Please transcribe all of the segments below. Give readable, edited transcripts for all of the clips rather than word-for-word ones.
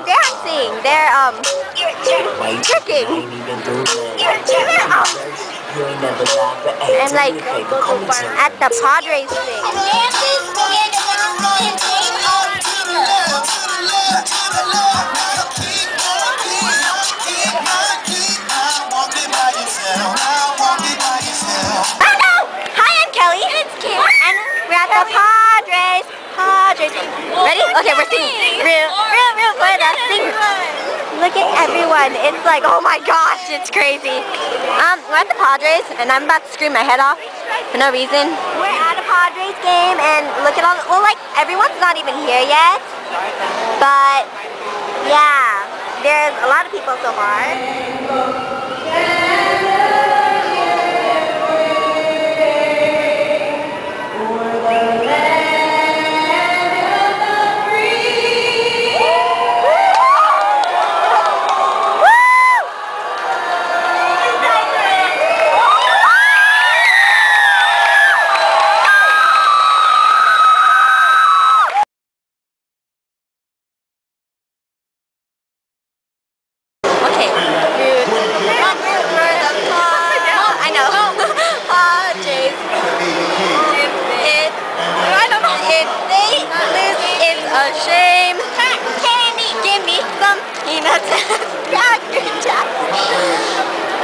are dancing. They're tricking. And like at the Padres thing. Oh no! Hi, I'm Kelly. It's Kim. And we're at the Padres. Ready? Okay, we're singing. Real good. Look at everyone. It's like, oh my gosh, it's crazy. We're at the Padres, and I'm about to scream my head off for no reason. We're at a Padres game, and look at all. Well, like everyone's not even here yet, but yeah, there's a lot of people so far.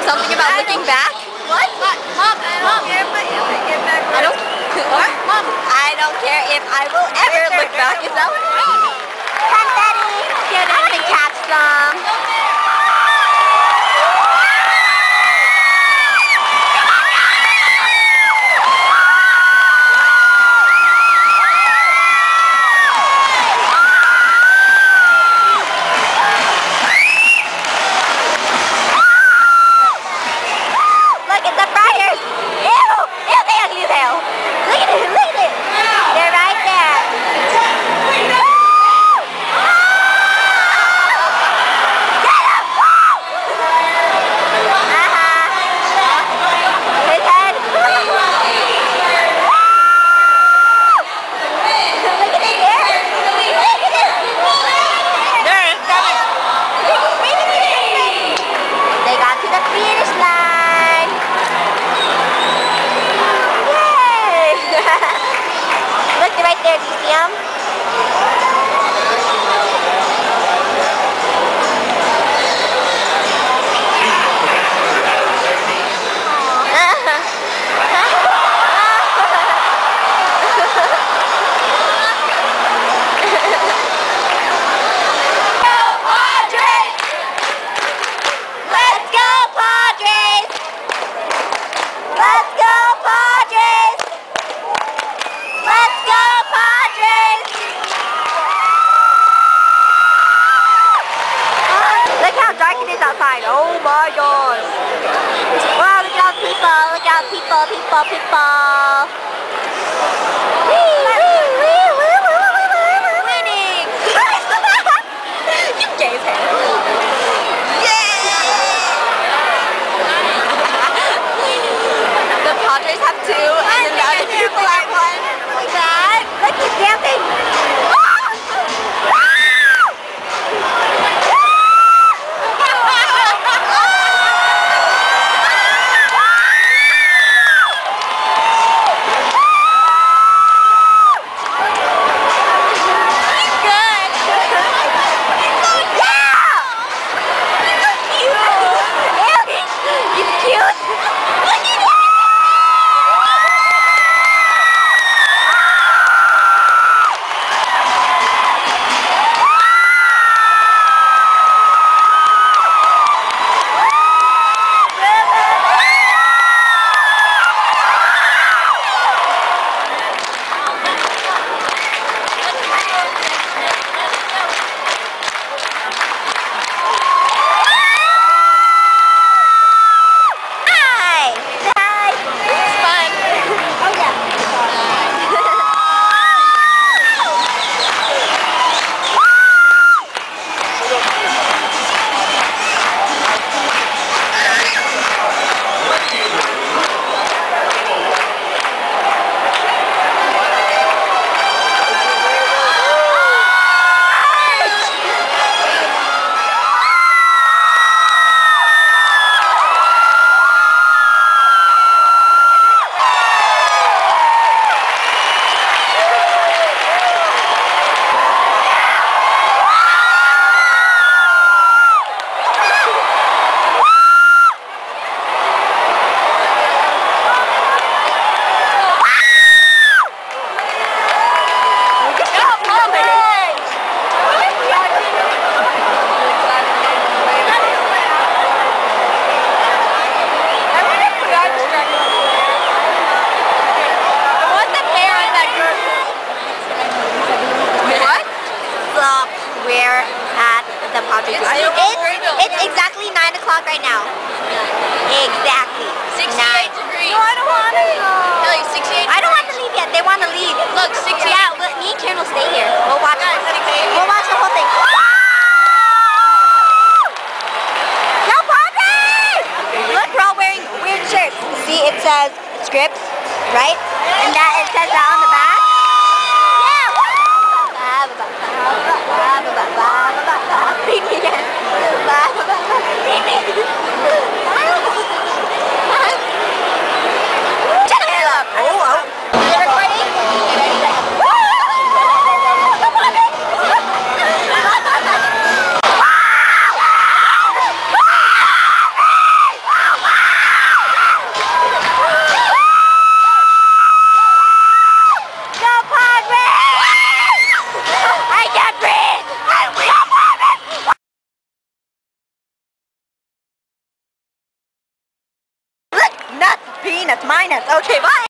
Something about looking back? What? I don't care if I will ever look back. Is that what? Confetti! I'm gonna catch some. Oh my gosh! Wow, look out people! Look out people! Winning! You gave him! Yeah! The Padres have two, and then the other people have one. Like that! Look, he's dancing! at the Padres. It's exactly 9 o'clock right now. Exactly. 68 Nine. Degrees. No, I don't want to go. Kelly, 68 degrees. I don't want to leave yet. They want to leave. Look, 68 Yeah, well, me and Karen will stay here. We'll watch it. We'll watch the whole thing. Go Padres! Look, we're all wearing weird shirts. See, it says Scripps, right? And that it says that on the back. Peanuts, minus. Okay, bye.